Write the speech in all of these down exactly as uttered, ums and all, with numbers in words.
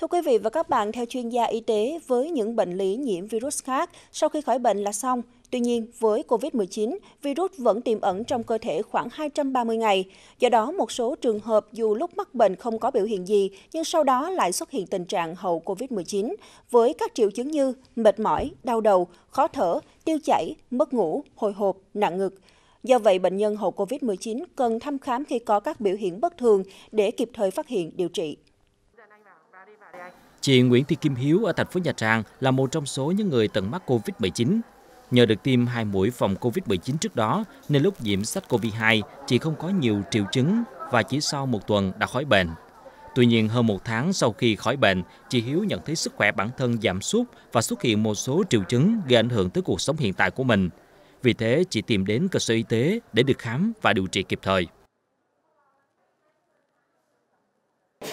Thưa quý vị và các bạn, theo chuyên gia y tế, với những bệnh lý nhiễm virus khác, sau khi khỏi bệnh là xong. Tuy nhiên, với Covid mười chín, virus vẫn tiềm ẩn trong cơ thể khoảng hai trăm ba mươi ngày. Do đó, một số trường hợp dù lúc mắc bệnh không có biểu hiện gì, nhưng sau đó lại xuất hiện tình trạng hậu Covid mười chín, với các triệu chứng như mệt mỏi, đau đầu, khó thở, tiêu chảy, mất ngủ, hồi hộp, nặng ngực. Do vậy, bệnh nhân hậu Covid mười chín cần thăm khám khi có các biểu hiện bất thường để kịp thời phát hiện, điều trị. Chị Nguyễn Thị Kim Hiếu ở thành phố Nha Trang là một trong số những người từng mắc Covid mười chín. Nhờ được tiêm hai mũi phòng Covid mười chín trước đó, nên lúc nhiễm SARS-xê o vê hai, chị không có nhiều triệu chứng và chỉ sau một tuần đã khỏi bệnh. Tuy nhiên, hơn một tháng sau khi khỏi bệnh, chị Hiếu nhận thấy sức khỏe bản thân giảm sút và xuất hiện một số triệu chứng gây ảnh hưởng tới cuộc sống hiện tại của mình. Vì thế, chị tìm đến cơ sở y tế để được khám và điều trị kịp thời.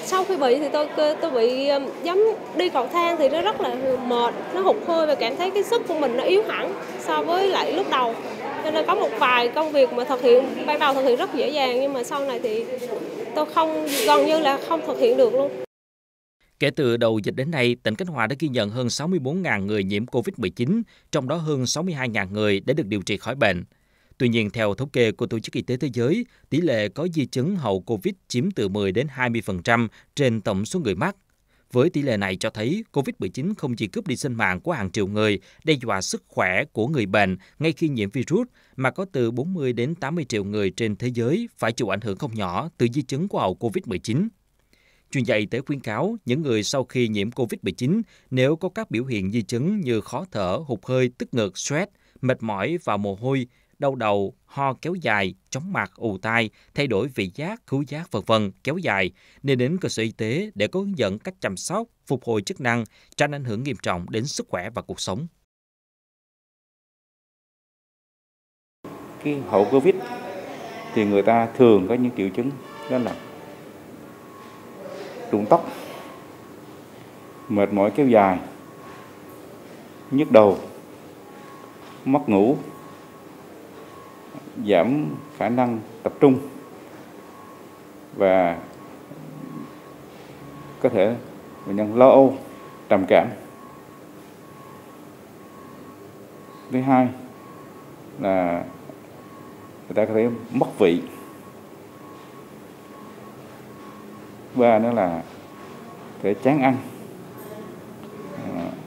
Sau khi bị thì tôi tôi bị giống đi cầu thang thì nó rất là mệt, nó hụt hơi và cảm thấy cái sức của mình nó yếu hẳn so với lại lúc đầu. Cho nên có một vài công việc mà thực hiện ban đầu thực hiện rất dễ dàng, nhưng mà sau này thì tôi không gần như là không thực hiện được luôn. Kể từ đầu dịch đến nay, tỉnh Khánh Hòa đã ghi nhận hơn sáu mươi bốn nghìn người nhiễm Covid mười chín, trong đó hơn sáu mươi hai nghìn người đã được điều trị khỏi bệnh. Tuy nhiên, theo thống kê của Tổ chức Y tế Thế giới, tỷ lệ có di chứng hậu Covid chiếm từ mười đến hai mươi phần trăm trên tổng số người mắc. Với tỷ lệ này cho thấy, Covid mười chín không chỉ cướp đi sinh mạng của hàng triệu người, đe dọa sức khỏe của người bệnh ngay khi nhiễm virus, mà có từ bốn mươi đến tám mươi triệu người trên thế giới phải chịu ảnh hưởng không nhỏ từ di chứng của hậu Covid mười chín. Chuyên gia y tế khuyến cáo, những người sau khi nhiễm Covid mười chín, nếu có các biểu hiện di chứng như khó thở, hụt hơi, tức ngực, stress, mệt mỏi và mồ hôi, đau đầu, ho kéo dài, chóng mặt, ù tai, thay đổi vị giác, khứu giác, vân vân kéo dài, nên đến cơ sở y tế để có hướng dẫn cách chăm sóc, phục hồi chức năng, tránh ảnh hưởng nghiêm trọng đến sức khỏe và cuộc sống. Khi hậu Covid thì người ta thường có những triệu chứng đó là rụng tóc, mệt mỏi kéo dài, nhức đầu, mất ngủ, giảm khả năng tập trung và có thể bệnh nhân lo âu, trầm cảm. Thứ hai là người ta có thể mất vị. Ba nữa là có thể chán ăn,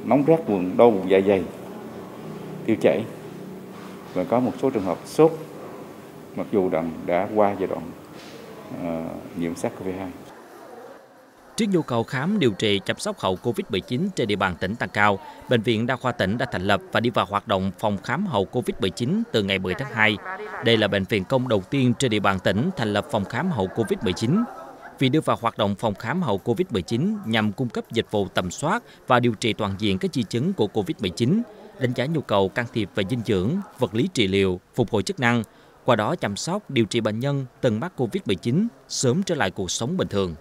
nóng rát vùng đau vùng dạ dày, tiêu chảy và có một số trường hợp sốt, mặc dù rằng đã qua giai đoạn uh, nhiễm SARS-xê o vê hai. Trước nhu cầu khám, điều trị, chăm sóc hậu Covid mười chín trên địa bàn tỉnh tăng cao, Bệnh viện Đa khoa tỉnh đã thành lập và đi vào hoạt động phòng khám hậu Covid mười chín từ ngày mười tháng hai. Đây là bệnh viện công đầu tiên trên địa bàn tỉnh thành lập phòng khám hậu Covid mười chín. Vì đưa vào hoạt động phòng khám hậu Covid mười chín nhằm cung cấp dịch vụ tầm soát và điều trị toàn diện các di chứng của Covid mười chín, đánh giá nhu cầu can thiệp về dinh dưỡng, vật lý trị liệu, phục hồi chức năng, qua đó chăm sóc, điều trị bệnh nhân từng mắc Covid mười chín sớm trở lại cuộc sống bình thường.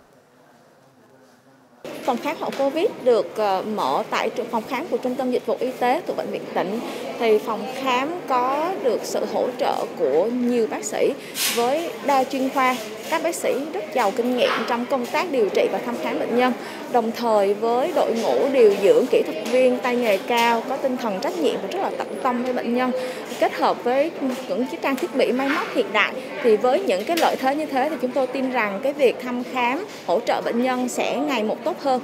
Phòng khám hậu Covid được mở tại phòng khám của Trung tâm Dịch vụ Y tế thuộc Bệnh viện tỉnh. Thì phòng khám có được sự hỗ trợ của nhiều bác sĩ với đa chuyên khoa. Các bác sĩ rất giàu kinh nghiệm trong công tác điều trị và thăm khám bệnh nhân. Đồng thời với đội ngũ điều dưỡng, kỹ thuật viên tay nghề cao, có tinh thần trách nhiệm và rất là tận tâm với bệnh nhân. Kết hợp với những chiếc trang thiết bị máy móc hiện đại, thì với những cái lợi thế như thế thì chúng tôi tin rằng cái việc thăm khám, hỗ trợ bệnh nhân sẽ ngày một tốt hơn.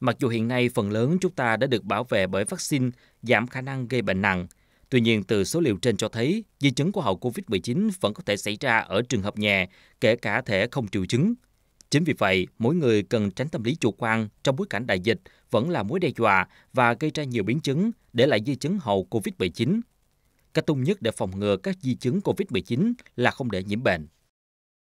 Mặc dù hiện nay phần lớn chúng ta đã được bảo vệ bởi vaccine, giảm khả năng gây bệnh nặng. Tuy nhiên, từ số liệu trên cho thấy, di chứng của hậu Covid mười chín vẫn có thể xảy ra ở trường hợp nhẹ, kể cả thể không triệu chứng. Chính vì vậy, mỗi người cần tránh tâm lý chủ quan trong bối cảnh đại dịch vẫn là mối đe dọa và gây ra nhiều biến chứng, để lại di chứng hậu Covid mười chín. Cách tốt nhất để phòng ngừa các di chứng Covid mười chín là không để nhiễm bệnh.